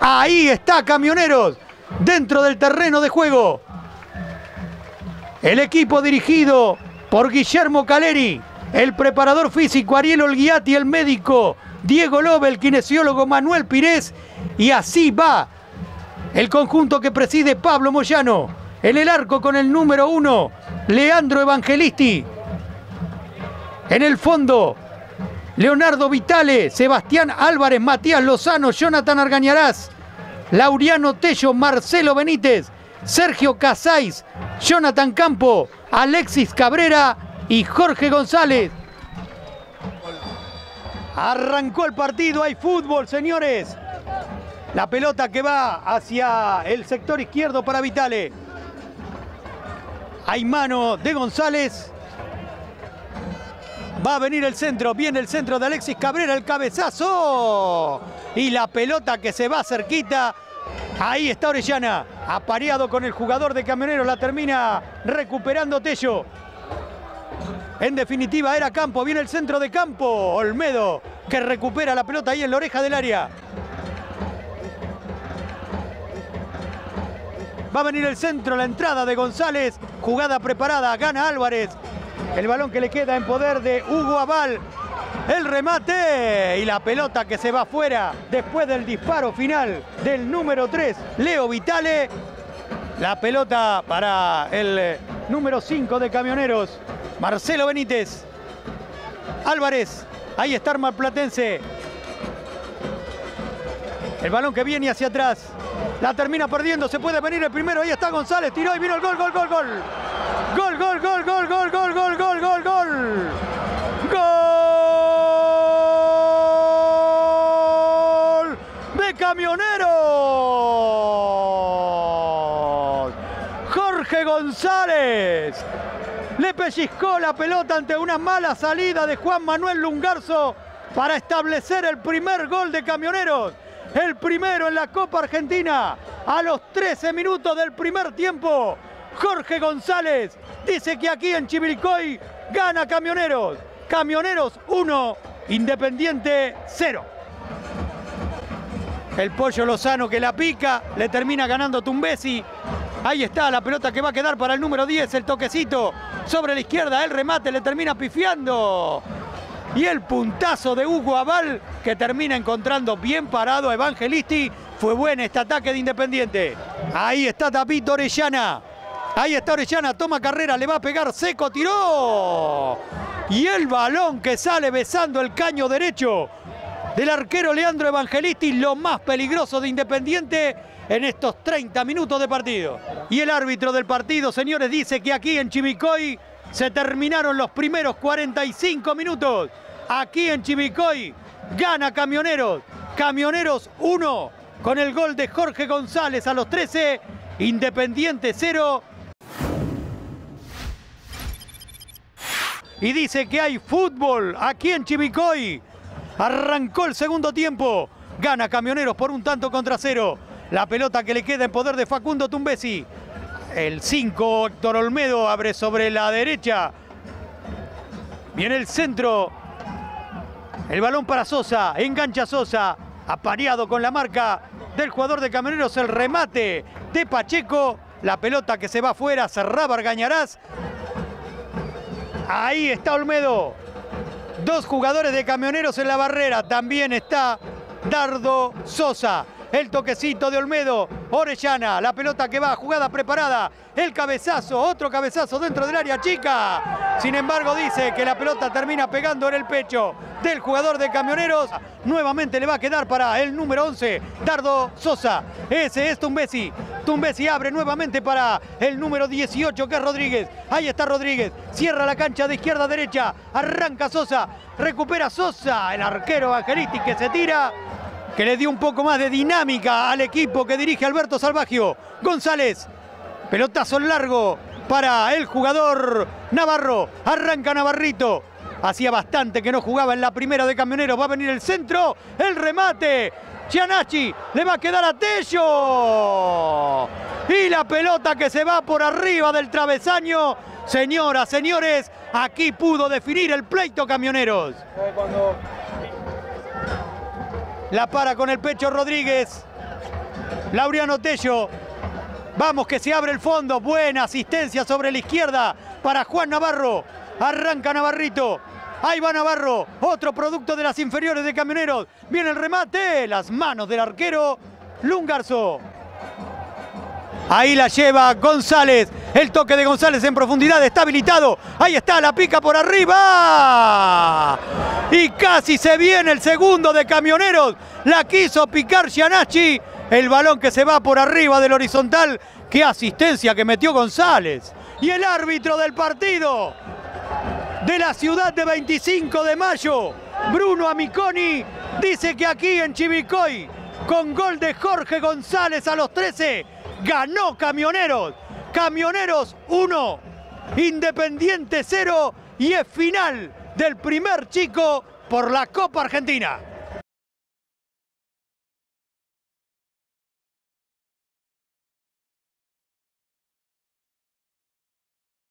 Ahí está Camioneros, dentro del terreno de juego. El equipo dirigido por Guillermo Caleri, el preparador físico Ariel Olguiati, el médico Diego López, el kinesiólogo Manuel Pires. Y así va el conjunto que preside Pablo Moyano. En el arco con el número 1, Leandro Evangelisti. En el fondo, Leonardo Vitale, Sebastián Álvarez, Matías Lozano, Jonathan Argañarás, Laureano Tello, Marcelo Benítez, Sergio Casáis, Jonathan Campo, Alexis Cabrera y Jorge González. Arrancó el partido, hay fútbol, señores. La pelota que va hacia el sector izquierdo para Vitale. Hay mano de González. Va a venir el centro, viene el centro de Alexis Cabrera, el cabezazo. Y la pelota que se va cerquita. Ahí está Orellana, apareado con el jugador de Camioneros, la termina recuperando Tello. En definitiva era Campo, viene el centro de Campo, Olmedo, que recupera la pelota ahí en la oreja del área. Va a venir el centro, la entrada de González, jugada preparada, gana Álvarez. El balón que le queda en poder de Hugo Aval, el remate y la pelota que se va afuera después del disparo final del número 3, Leo Vitale. La pelota para el número 5 de Camioneros, Marcelo Benítez. Álvarez, ahí está el marplatense. El balón que viene hacia atrás, la termina perdiendo, se puede venir el primero, ahí está González, tiró y vino el gol, gol, gol, gol. Gol, gol, gol, gol, gol, gol, gol, gol, gol, gol. ¡Gol de Camioneros! Jorge González le pellizcó la pelota ante una mala salida de Juan Manuel Lungarzo para establecer el primer gol de Camioneros. El primero en la Copa Argentina a los 13 minutos del primer tiempo. Jorge González dice que aquí en Chivilcoy gana Camioneros. Camioneros 1, Independiente 0. El Pollo Lozano que la pica, le termina ganando Tumbesi. Ahí está la pelota que va a quedar para el número 10, el toquecito sobre la izquierda, el remate le termina pifiando. Y el puntazo de Hugo Aval que termina encontrando bien parado a Evangelisti. Fue bueno este ataque de Independiente. Ahí está Tapito Orellana. Ahí está Orellana, toma carrera, le va a pegar seco, tiró. Y el balón que sale besando el caño derecho del arquero Leandro Evangelisti, lo más peligroso de Independiente en estos 30 minutos de partido. Y el árbitro del partido, señores, dice que aquí en Chivilcoy se terminaron los primeros 45 minutos. Aquí en Chivilcoy gana Camioneros. Camioneros 1 con el gol de Jorge González a los 13, Independiente 0. Y dice que hay fútbol aquí en Chivilcoy. Arrancó el segundo tiempo. Gana Camioneros por 1 tanto contra 0. La pelota que le queda en poder de Facundo Tumbesi. El 5, Héctor Olmedo, abre sobre la derecha. Viene el centro. El balón para Sosa. Engancha Sosa. Apareado con la marca del jugador de Camioneros. El remate de Pacheco. La pelota que se va afuera. Cerraba Argañarás. Ahí está Olmedo, 2 jugadores de Camioneros en la barrera, también está Dardo Sosa, el toquecito de Olmedo, Orellana, la pelota que va, jugada preparada, el cabezazo, otro cabezazo dentro del área chica, sin embargo dice que la pelota termina pegando en el pecho del jugador de Camioneros, nuevamente le va a quedar para el número 11, Dardo Sosa, ese es Tumbesi. Tumbesi abre nuevamente para el número 18 que es Rodríguez. Ahí está Rodríguez, cierra la cancha de izquierda a derecha, arranca Sosa, recupera Sosa, el arquero Evangelisti que se tira, que le dio un poco más de dinámica al equipo que dirige Alberto Salvaggio. González, pelotazo largo para el jugador Navarro, arranca Navarrito. Hacía bastante que no jugaba en la primera de Camioneros, va a venir el centro, el remate. Gianacci le va a quedar a Tello. Y la pelota que se va por arriba del travesaño. Señoras, señores, aquí pudo definir el pleito Camioneros. La para con el pecho Rodríguez. Laureano Tello. Vamos que se abre el fondo. Buena asistencia sobre la izquierda para Juan Navarro. Arranca Navarrito. Ahí va Navarro. Otro producto de las inferiores de Camioneros. Viene el remate. Las manos del arquero Lungarzo. Ahí la lleva González. El toque de González en profundidad está habilitado. Ahí está, la pica por arriba. Y casi se viene el segundo de Camioneros. La quiso picar Gianacci. El balón que se va por arriba del horizontal. ¡Qué asistencia que metió González! Y el árbitro del partido de la ciudad de 25 de mayo, Bruno Amiconi, dice que aquí en Chivilcoy, con gol de Jorge González a los 13, ganó Camioneros. Camioneros 1, Independiente 0, y es final del primer chico por la Copa Argentina.